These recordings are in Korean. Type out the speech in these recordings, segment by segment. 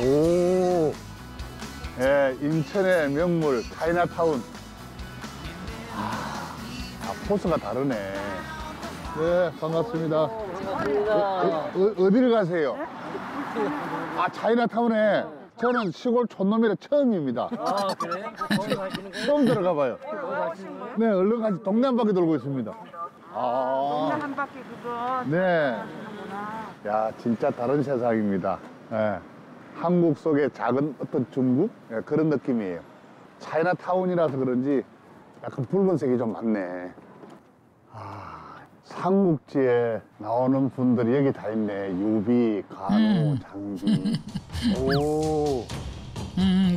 오, 예, 인천의 명물 차이나타운. 아, 포스가 다르네. 네, 반갑습니다. 반갑습니다. 어디를 가세요? 아, 차이나타운에. 저는 시골 촌놈이라 처음입니다. 아, 그래요? 처음 들어가봐요. 네, 얼른 같이 동네 한 바퀴 돌고 있습니다. 아, 동네 한 바퀴 그거. 네. 야, 진짜 다른 세상입니다. 예. 한국 속의 작은 어떤 중국? 예, 그런 느낌이에요. 차이나타운이라서 그런지 약간 붉은색이 좀 많네. 아, 삼국지에 나오는 분들이 여기 다 있네. 유비, 간호, 장비. 오.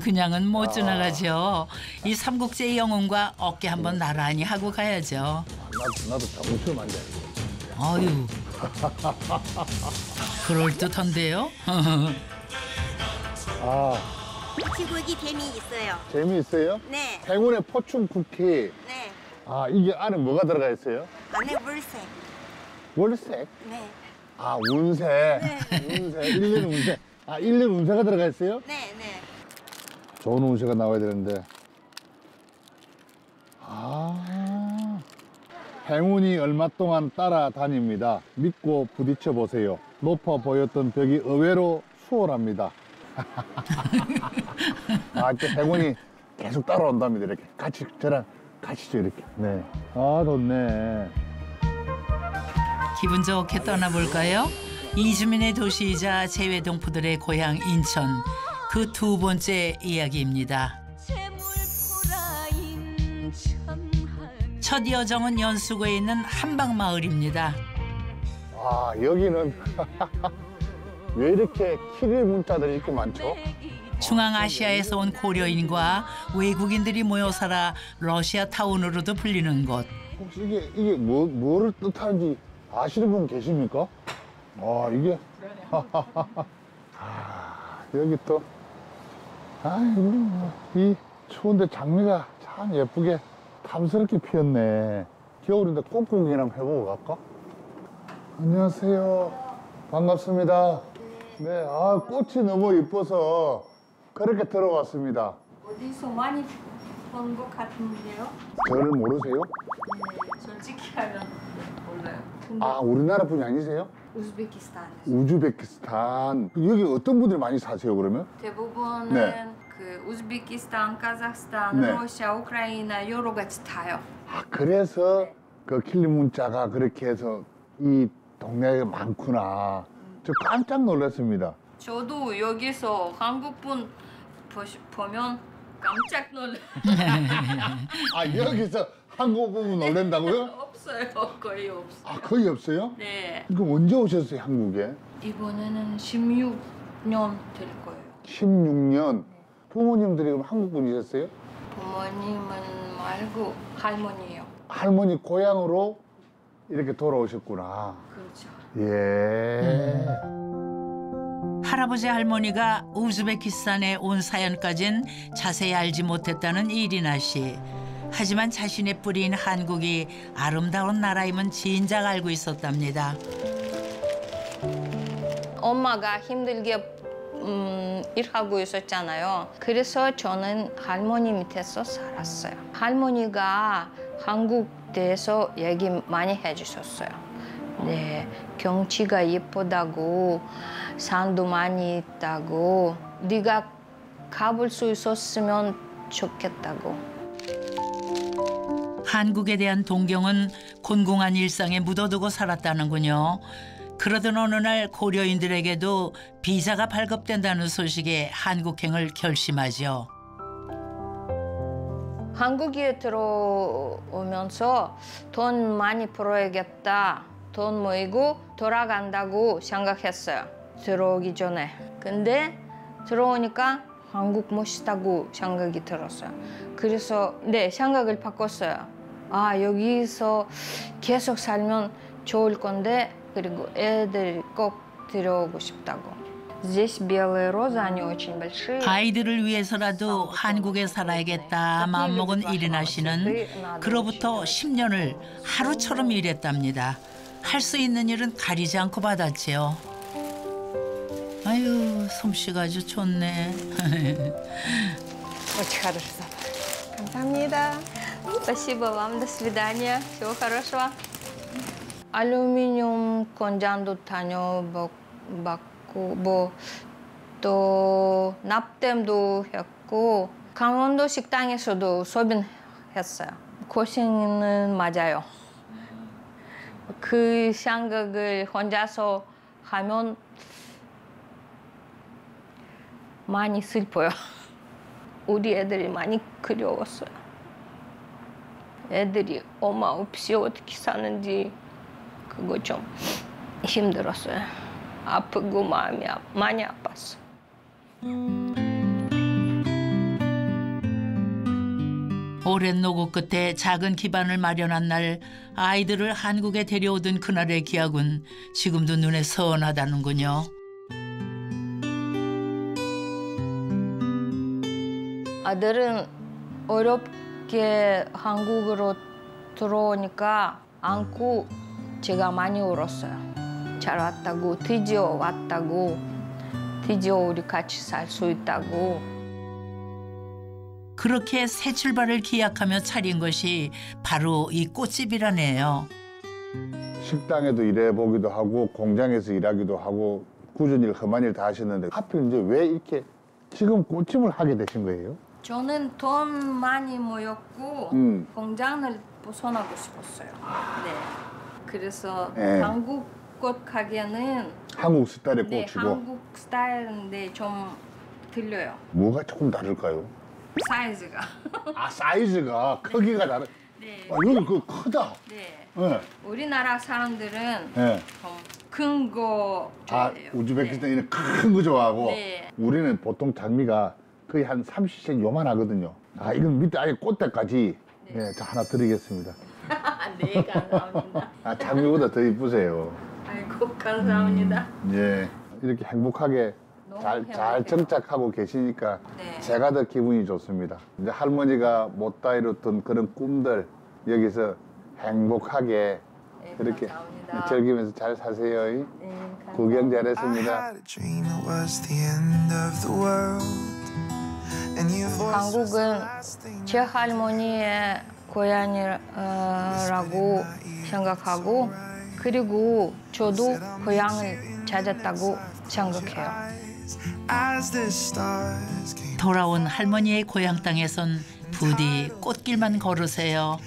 그냥은 못 지나가죠. 이 삼국지의 영혼과 어깨 한번 나란히 하고 가야죠. 나도 장수 만져. 아유. 그럴듯한데요? 아. 고치고기 재미있어요. 재미있어요? 네. 행운의 포춘 쿠키. 네. 아, 이게 안에 뭐가 들어가 있어요? 안에 물색. 물색? 네. 아, 운색. 네. 운색. 일련 운색. 아, 일련 운세가 들어가 있어요? 네, 네. 좋은 운세가 나와야 되는데. 아. 행운이 얼마 동안 따라다닙니다. 믿고 부딪혀 보세요. 높아 보였던 벽이 의외로 수월합니다. 아, 이렇게 행운이 계속 따라온답니다. 이렇게 같이 저랑 가시죠, 이렇게. 네. 아, 좋네. 기분 좋게 떠나볼까요? 이주민의 도시이자 재외동포들의 고향 인천, 그 두 번째 이야기입니다. 첫 여정은 연수구에 있는 함박마을입니다. 와, 여기는 왜 이렇게 키릴 문자들이 이렇게 많죠? 중앙아시아에서 온 고려인과 외국인들이 모여 살아 러시아 타운으로도 불리는 곳. 혹시 이게 뭐를 뜻하는지 아시는 분 계십니까? 아, 이게. 아, 여기 또. 아이고, 이 추운데 장미가 참 예쁘게 탐스럽게 피었네. 겨울인데 꽁꽁이나 해보고 갈까? 안녕하세요. 반갑습니다. 네, 아, 꽃이 너무 예뻐서 그렇게 들어왔습니다. 어디서 많이 본 것 같은데요? 저를 모르세요? 네, 솔직히 하면 몰라요. 아, 우리나라 분이 아니세요? 우즈베키스탄. 우즈베키스탄. 여기 어떤 분들이 많이 사세요, 그러면? 대부분은 네. 그 우즈베키스탄, 카자흐스탄, 네. 러시아, 우크라이나 여러 가지 타요. 아, 그래서 네. 그 킬리 문자가 그렇게 해서 이 동네에 많구나. 저 깜짝 놀랐습니다. 저도 여기서 한국분 보면 깜짝 놀래요. 아, 여기서 한국분 놀란다고요? 없어요. 거의 없어요. 아, 거의 없어요? 네. 그럼 언제 오셨어요, 한국에? 이번에는 16년 될 거예요. 16년? 네. 부모님들이 그럼 한국분이셨어요? 부모님은 말고 할머니예요. 할머니 고향으로 이렇게 돌아오셨구나. 그렇죠. 예. 할아버지 할머니가 우즈베키스탄에 온 사연까진 자세히 알지 못했다는 이리나 씨. 하지만 자신의 뿌리인 한국이 아름다운 나라임은 진작 알고 있었답니다. 엄마가 힘들게 일하고 있었잖아요. 그래서 저는 할머니 밑에서 살았어요. 할머니가 한국 대해서 얘기 많이 해주셨어요. 네, 경치가 예쁘다고, 산도 많이 있다고, 네가 가볼 수 있었으면 좋겠다고. 한국에 대한 동경은 곤궁한 일상에 묻어두고 살았다는군요. 그러던 어느 날 고려인들에게도 비자가 발급된다는 소식에 한국행을 결심하죠. 한국에 들어오면서 돈 많이 벌어야겠다, 돈 모이고 돌아간다고 생각했어요. 들어오기 전에. 근데 들어오니까 한국 멋있다고 생각이 들었어요. 그래서 네, 생각을 바꿨어요. 아, 여기서 계속 살면 좋을 건데, 그리고 애들 꼭 데려오고 싶다고. 아이들을 위해서라도 한국에 살아야겠다 마음먹은 이리나 씨는 그로부터 10년을 하루처럼 일했답니다. 할 수 있는 일은 가리지 않고 받았지요. 아유, 솜씨가 아주 좋네. 감사합니다. Спасибо вам. До свидания. Всего хорошего. 알루미늄 공장도 다녀봤고 또 납땜도 했고 강원도 식당에서도 소빈했어요. 고생은 맞아요. 그 생각을 혼자서 하면 많이 슬퍼요. 우리 애들이 많이 그리웠어요. 애들이 엄마 없이 어떻게 사는지 그거 좀 힘들었어요. 아프고 마음이 많이 아팠어요. 오랜 노고 끝에 작은 기반을 마련한 날 아이들을 한국에 데려오던 그날의 기억은 지금도 눈에 선하다는군요. 아들은 어렵게 한국으로 들어오니까 안고 제가 많이 울었어요. 잘 왔다고, 드디어 왔다고, 드디어 우리 같이 살 수 있다고. 그렇게 새 출발을 기약하며 차린 것이 바로 이 꽃집이라네요. 식당에도 일해보기도 하고 공장에서 일하기도 하고 꾸준히 일, 험한 일 다 하셨는데 하필 이제 왜 이렇게 지금 꽃집을 하게 되신 거예요? 저는 돈 많이 모였고 공장을 벗어나고 싶었어요. 네. 그래서 네. 한국 꽃 가게는 한국 스타일의 꽃이고 네, 한국 스타일인데 좀 들려요. 뭐가 조금 다를까요? 사이즈가. 아, 사이즈가 크기가 네. 다른. 네. 아, 여기 그거 크다. 네. 네. 우리나라 사람들은 네. 큰 거 좋아해요. 아, 우즈베키스탄에는 네. 큰 거 좋아하고. 네. 우리는 보통 장미가 거의 한 30cm 요만하거든요. 아, 이건 밑에 아예 꽃대까지. 네. 네, 저 하나 드리겠습니다. 네, 감사합니다. 아, 장미보다 더 이쁘세요. 아이고, 감사합니다. 예, 이렇게 행복하게. 잘 정착하고 계시니까 네. 제가 더 기분이 좋습니다. 이제 할머니가 못다 이뤘던 그런 꿈들 여기서 행복하게 네, 이렇게 감사합니다. 즐기면서 잘 사세요. 네, 구경 잘했습니다. 한국은 제 할머니의 고향이라고 생각하고 그리고 저도 고향을 찾았다고 생각해요. 돌아온 할머니의 고향 땅에선 부디 꽃길만 걸으세요.